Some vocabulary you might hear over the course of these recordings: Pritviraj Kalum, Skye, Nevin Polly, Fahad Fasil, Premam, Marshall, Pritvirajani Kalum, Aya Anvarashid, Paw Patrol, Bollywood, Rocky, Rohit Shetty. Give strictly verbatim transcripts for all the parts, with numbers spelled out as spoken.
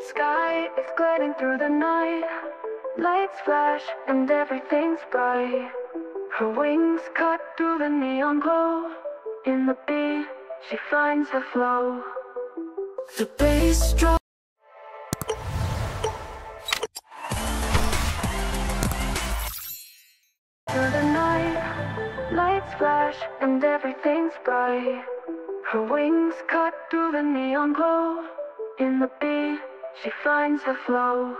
Sky is gliding through the night. Lights flash and everything's bright. Her wings cut through the neon glow. In the beat, she finds her flow. The bass drop. Through the night, lights flash and everything's bright. Her wings cut through the neon glow. In the beat, she finds her flow.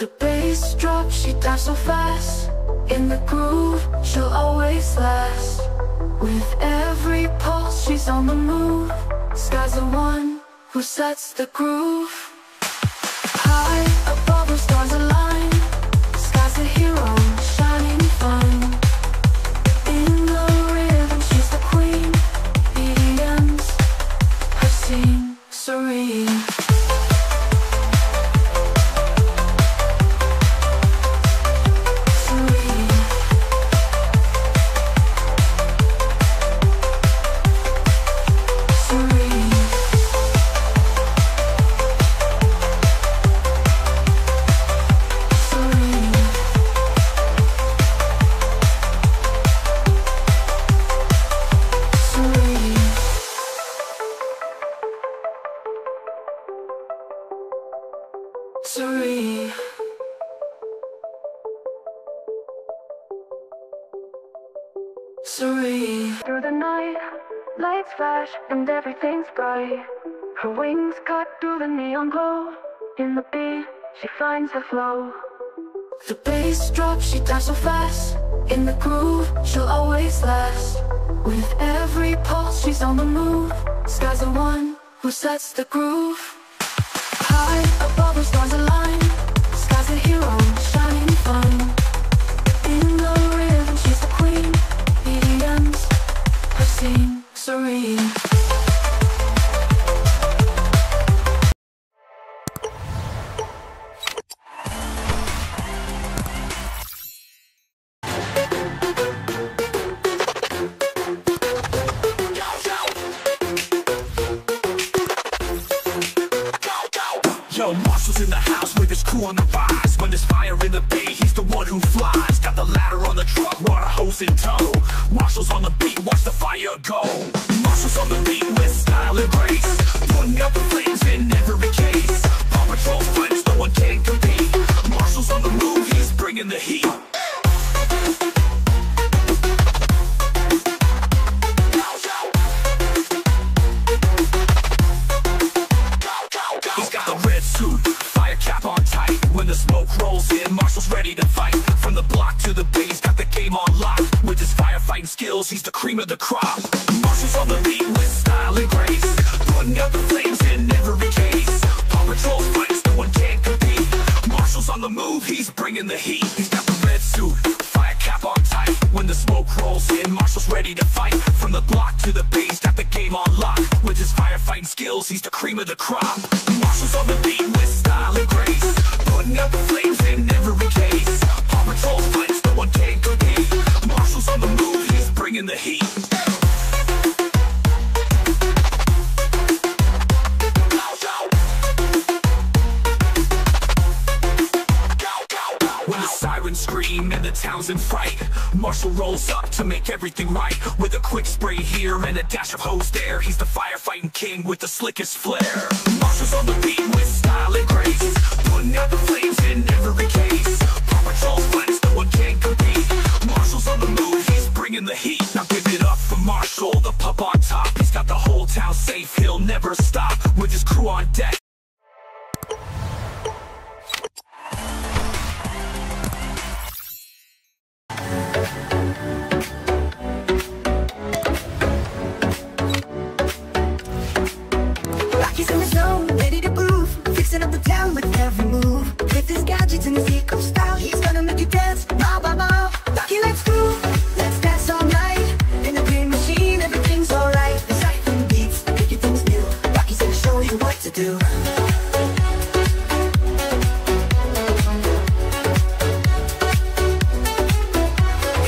The bass drop, she dives so fast. In the groove, she'll always last. With every pulse, she's on the move. Sky's the one who sets the groove. High above, her stars align. Sky's the hero, shining fine. In the rhythm, she's the queen. The E Ms, her scene serene. And everything's bright. Her wings cut through the neon glow. In the beat, she finds her flow. The bass drop, she dives so fast. In the groove, she'll always last. With every pulse, she's on the move. Sky's the one who sets the groove. High above, her stars align. Sky's the hero, shining fine. In the rhythm, she's the queen. The E Ms, her scene serene. Yo, Marshall's in the house with his crew on the rise. When there's fire in the bay, he's the one who flies. Got the ladder on the truck, water hose in tow. Marshall's on the beat, watch the fire go. Marshall's on the beat with style and grace, putting out the flames in every case. Paw Patrol friends, no one can compete. Marshall's on the move, he's bringing the heat. Marshall's ready to fight. From the block to the bay, he's got the game on lock. With his firefighting skills, he's the cream of the crop. Marshall's on the beat with style and grace, putting out the flames in every case. Paw Patrol fights, no one can compete. Marshall's on the move, he's bringing the heat. He's got the red suit, fire cap on tight. When the smoke rolls in, Marshall's ready to fight. From the block to the bay, he's got the game on lock. With his firefighting skills, he's the cream of the crop. Marshall's on the beat with style and grace, putting out the flames in every case. Paw Patrol fights, no one can compete. Marshall's on the move, he's bringing the heat. When the sirens scream and the town's in fright, Marshall rolls up to make everything right. With a quick spray here and a dash of hose there, he's the firefighting king with the slickest flair. Marshall's on the beat with style and grace, putting out the flames in every case. Paw Patrol's friends, no one can compete. Marshall's on the move, he's bringing the heat. Now give it up for Marshall, the pup on top. He's got the whole town safe, he'll never stop. With his crew on deck, Rocky's in the zone, ready to move, fixing up the town with every move. With his gadgets and his eco style, he's gonna make you dance, bow, bow, bow. Rocky, let's groove, let's dance all night. In the green machine, everything's alright. The siphon beats, making things new. Rocky's gonna show you what to do.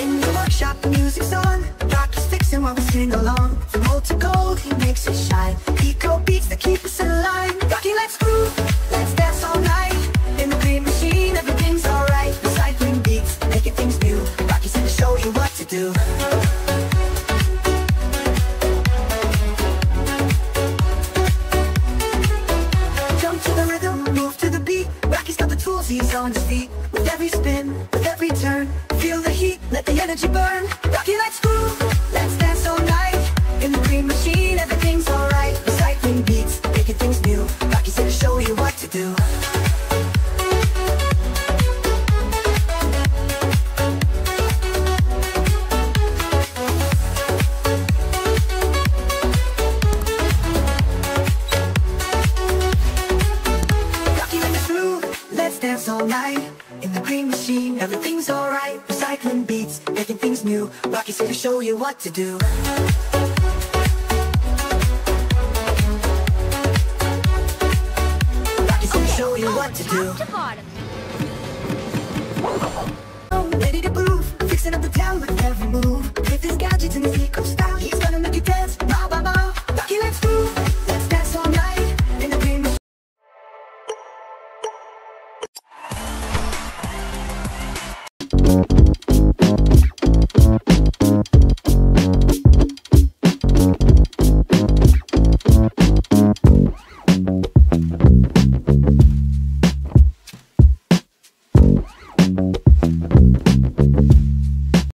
In the workshop, the music's on. Rocky's fixing while we sing along. From old to gold, he makes it shine. Eco beats that keep us in line. Rocky, let's groove. galaxies on its feet. With every spin, with every turn, feel the heat, let the energy burn. Rocky, let's groove, let's dance all night. In the green machine, everything's alright. Recycling beats, making things new. Rocky's gonna show you what to do. All night in the green machine, everything's alright. Recycling beats, making things new. Rocky's here to show you what to do. Rocky's here to show you what to do. Ready to move, fixing up the town with every move. With his gadgets and his ecosystem.